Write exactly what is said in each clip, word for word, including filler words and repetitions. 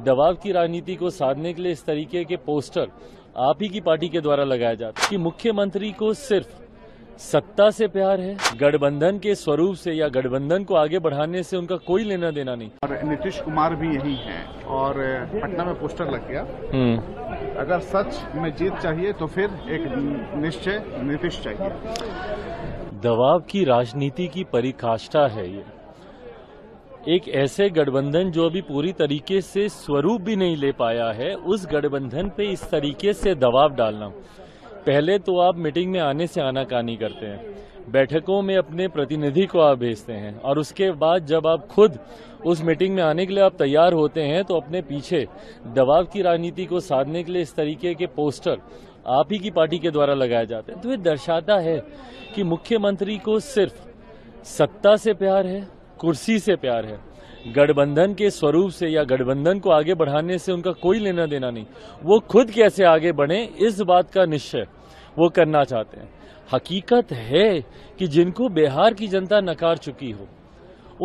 दबाव की राजनीति को साधने के लिए इस तरीके के पोस्टर आप ही की पार्टी के द्वारा लगाया जाता है कि मुख्यमंत्री को सिर्फ सत्ता से प्यार है, गठबंधन के स्वरूप से या गठबंधन को आगे बढ़ाने से उनका कोई लेना देना नहीं। और नीतीश कुमार भी यही हैं और पटना में पोस्टर लग गया। अगर सच में जीत चाहिए तो फिर एक निश्चय नीतीश चाहिए। दबाव की राजनीति की परिकाष्ठा है ये, एक ऐसे गठबंधन जो अभी पूरी तरीके से स्वरूप भी नहीं ले पाया है, उस गठबंधन पे इस तरीके से दबाव डालना। पहले तो आप मीटिंग में आने से आनाकानी करते हैं, बैठकों में अपने प्रतिनिधि को आप भेजते हैं और उसके बाद जब आप खुद उस मीटिंग में आने के लिए आप तैयार होते हैं तो अपने पीछे दबाव की राजनीति को साधने के लिए इस तरीके के पोस्टर आप ही की पार्टी के द्वारा लगाया जाता है। तो ये दर्शाता है कि मुख्यमंत्री को सिर्फ सत्ता से प्यार है, कुर्सी से प्यार है, गठबंधन के स्वरूप से या गठबंधन को आगे बढ़ाने से उनका कोई लेना देना नहीं। वो खुद कैसे आगे बढ़े इस बात का निश्चय वो करना चाहते हैं। हकीकत है कि जिनको बिहार की जनता नकार चुकी हो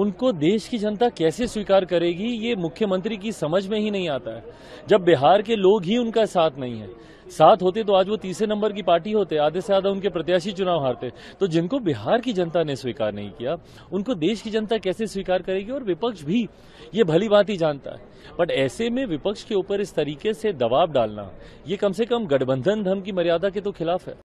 उनको देश की जनता कैसे स्वीकार करेगी, ये मुख्यमंत्री की समझ में ही नहीं आता है। जब बिहार के लोग ही उनका साथ नहीं है, साथ होते तो आज वो तीसरे नंबर की पार्टी होते, आधे से आधा उनके प्रत्याशी चुनाव हारते। तो जिनको बिहार की जनता ने स्वीकार नहीं किया उनको देश की जनता कैसे स्वीकार करेगी, और विपक्ष भी ये भली बात ही जानता है। बट ऐसे में विपक्ष के ऊपर इस तरीके से दबाव डालना ये कम से कम गठबंधन धर्म की मर्यादा के तो खिलाफ है।